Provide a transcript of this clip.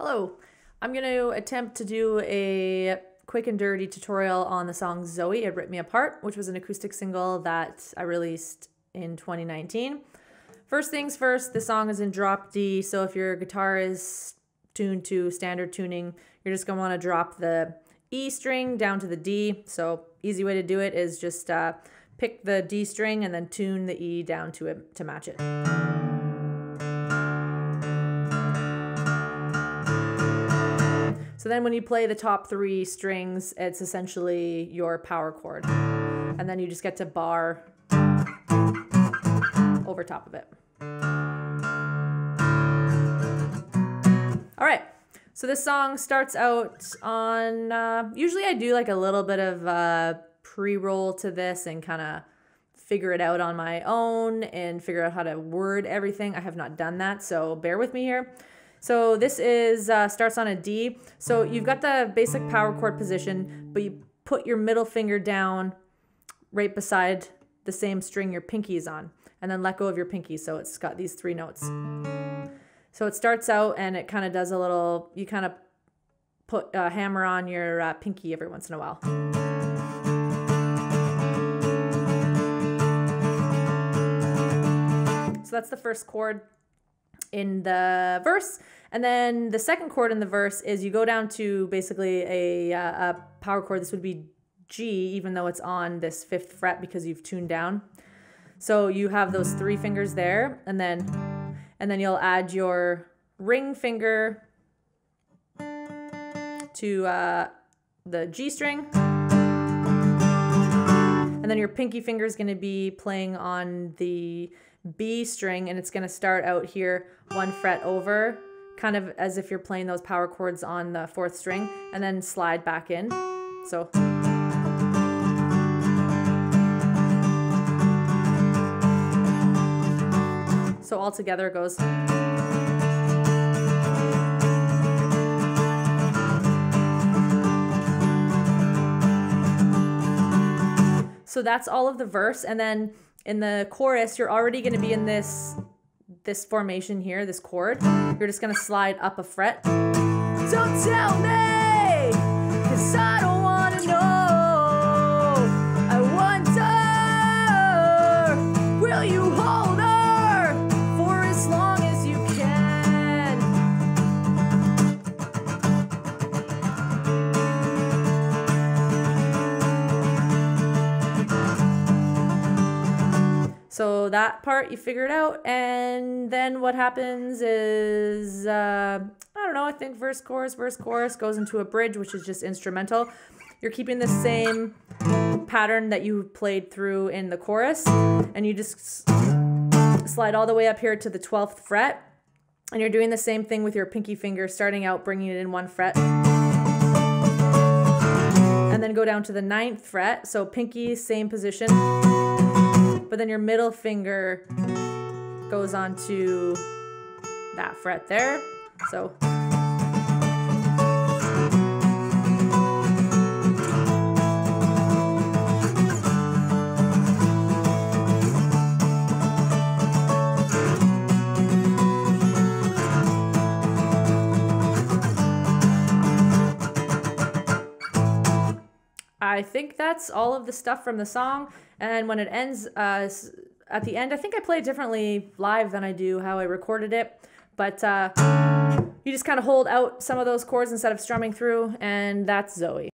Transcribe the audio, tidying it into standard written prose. Hello, I'm going to attempt to do a quick and dirty tutorial on the song Zoe, It Ripped Me Apart, which was an acoustic single that I released in 2019. First things first, the song is in drop D, so if your guitar is tuned to standard tuning, you're just going to want to drop the E string down to the D. So easy way to do it is just pick the D string and then tune the E down to it to match it. So then when you play the top three strings, it's essentially your power chord. And then you just get to bar over top of it. All right, so this song starts out on, usually I do like a little bit of pre-roll to this and kind of figure it out on my own and figure out how to word everything. I have not done that, so bear with me here. So this is starts on a D. So you've got the basic power chord position, but you put your middle finger down right beside the same string your pinky is on, and then let go of your pinky. So it's got these three notes. So it starts out and it kind of does a little, you kind of put a hammer on your pinky every once in a while. So that's the first chord in the verse, and then the second chord in the verse is you go down to basically a power chord. This would be G, even though it's on this fifth fret because you've tuned down. So you have those three fingers there, and then you'll add your ring finger to the G string, and then your pinky finger is going to be playing on the B string, and it's going to start out here one fret over, kind of as if you're playing those power chords on the fourth string, and then slide back in. So all together it goes. So that's all of the verse, and then in the chorus, you're already going to be in this formation here, this chord. You're just going to slide up a fret. Don't tell me, 'cause I don't want to know. I wonder, will you hold her for as long as you can. So that part you figure it out, and then what happens is, I don't know, I think verse, chorus goes into a bridge, which is just instrumental. You're keeping the same pattern that you played through in the chorus, and you just slide all the way up here to the 12th fret, and you're doing the same thing with your pinky finger, starting out, bringing it in one fret, and then go down to the 9th fret, so pinky, same position. But then your middle finger goes on to that fret there. So. I think that's all of the stuff from the song. And when it ends, at the end, I think I play it differently live than I do how I recorded it. But you just kind of hold out some of those chords instead of strumming through, and that's Zoe.